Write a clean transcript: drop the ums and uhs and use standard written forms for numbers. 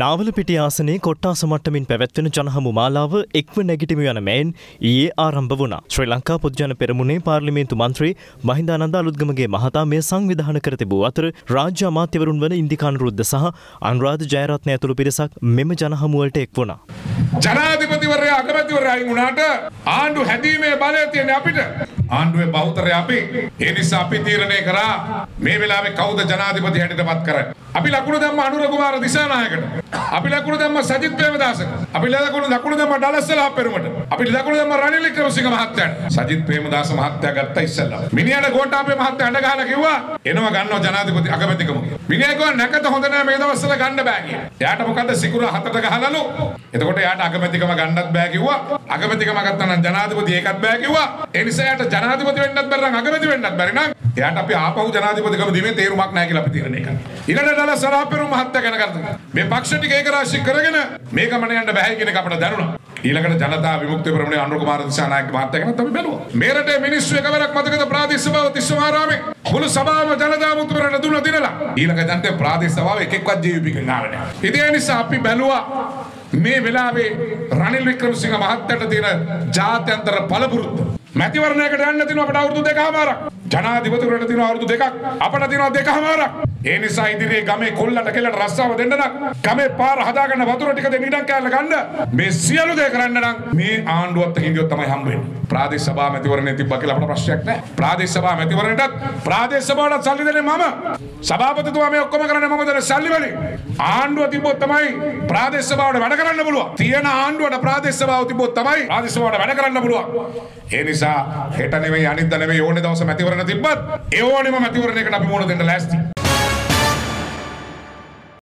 නාවලපිටිය ආසනයේ කොට්ටාස මට්ටමින් පැවැත්වෙන ජනහමු මාලාව එක්ව නැගිටිම යන මෙයින් ඊයේ ආරම්භ වුණා. ශ්‍රී ලංකා පොදුජන පෙරමුණේ පාර්ලිමේන්තු මන්ත්‍රී මහින්දානන්ද අලුත්ගමගේ මහතා මේ සංවිධාන කර තිබූ අතර රාජ්‍ය අමාත්‍යවරුන් වන ඉන්දිකා අනුරුද්ධ සහ අනුරාධ ජයරත්න ඇතුළු පිරිසක් මෙම ජනහමුවලට එක් වුණා. ජනාධිපතිවරයා අගමැතිවරයා වුණාට ආණ්ඩු හැදීමේ බලය තියෙන අපිට. ආණ්ඩුවේ බහුතරය අපි. ඒ නිසා අපි තීරණය කරා මේ වෙලාවේ කවුද ජනාධිපති හැටියටපත් කරන්නේ. අපි ලකුණු දැම්ම අනුර කුමාර දිසානායකට. අපි ලකුණු දැම්ම සජිත් ප්‍රේමදාසට. අපි ලකුණු දැම්ම ඩලස්සලා පෙරමුණට. අපි ලකුණු දැම්ම රනිල් වික්‍රමසිංහ මහත්තයාට. සජිත් ප්‍රේමදාස මහත්තයා ගත්තා ඉස්සල්ලා. මිනිහට ගෝඨාභය මහත්තයා අඬ ගහලා කිව්වා එනවා ගන්නවා ජනාධිපති අගමැතිකම. මිනිහා කිව්වා නැකත හොඳ නෑ මේ දවස්වල ගන්න බෑ කියලා. එයාට මොකද සිකුර හතට ගහලාලු. එතකොට එයාට අගමැතිකම ගන්නත් බෑ කිව්වා. අගමැතිකම ගත්තා නම් ජනාධිපති ඒකත් බෑ කිව්වා. ඒ නිසා එයාට ජනාධිපති වෙන්නත් බැරි නම් අගමැති වෙන්නත් බැරි නම් එයාට අපි ආපහු ජනාධිපතිකම දීමේ තේරුමක් නෑ කියලා අපි තීරණය කළා. ඊළඟට සලාපෙරු මහත්තයා ගැන කරදර මේ පක්ෂ ටික ඒක රාශි කරගෙන මේ ගමන යන්න බෑ කියන එක අපිට දැනුණා. ඊළඟට ජනතා විමුක්ති පෙරමුණේ අනුර කුමාර දිසානායක මහත්තයා ගැනත් අපි බැලුවා. මේ රටේ මිනිස්සු එකවරක් මතකද ප්‍රාදේශීය සභාව 33 ආරාමේ මුළු සභාවම ජනතා විමුක්ති පෙරමුණට දුන්න දිනලා ඊළඟ ජනතේ ප්‍රාදේශීය සභාව එකෙක්වත් ජීවිපි ගන්නව නෑ. ඉතින් ඒ නිසා අපි බැලුවා මේ වෙලාවේ රනිල් වික්‍රමසිංහ මහත්තයාට තියෙන ජාත්‍යන්තර බලපුරුත්තු මැතිවරණයකට යන්න තියෙනවා අපට අවුරුදු 2.5ක්. ජනාධිපතිවරණයට තියෙනවා අවුරුදු 2ක්. අපට තියෙනවා 2.5ක්. ඒ නිසා ඉදිරියේ ගමේ කොල්ලන්ට කෙල්ලට රස්සාව දෙන්න නම් ගමේ පාර හදාගන්න වතුර ටික දෙන්න ඉඩක් කෑල්ල ගන්න මේ සියලු දේ කරන්න නම් මේ ආණ්ඩුවත් එක්ක ඉඳියොත් තමයි හම්බ වෙන්නේ. ප්‍රාදේශ සභා මැතිවරණේ තිබ්බා කියලා අපට ප්‍රශ්නයක් නැහැ. ප්‍රාදේශ සභා මැතිවරණයටත් ප්‍රාදේශ සභාවට සල්ලි දෙන්නේ මම. සභාපතිතුමා මේ ඔක්කොම කරන්නේ මම දෙන සල්ලි වලින්. ආණ්ඩුව තිබ්බොත් තමයි ප්‍රාදේශ සභාවට වැඩ කරන්න පුළුවන්. තියෙන ආණ්ඩුවට ප්‍රාදේශ සභාව තිබ්බොත් තමයි ප්‍රාදේශ සභාවට වැඩ කරන්න පුළුවන්. ඒ නිසා හෙට නෙමෙයි අනිද්දා නෙමෙයි ඕනේ දවස මැතිවරණ තිබ්බත් ඒ ඕනෙම මැතිවරණයකට අපි මොන දෙන්න ලෑස්ති.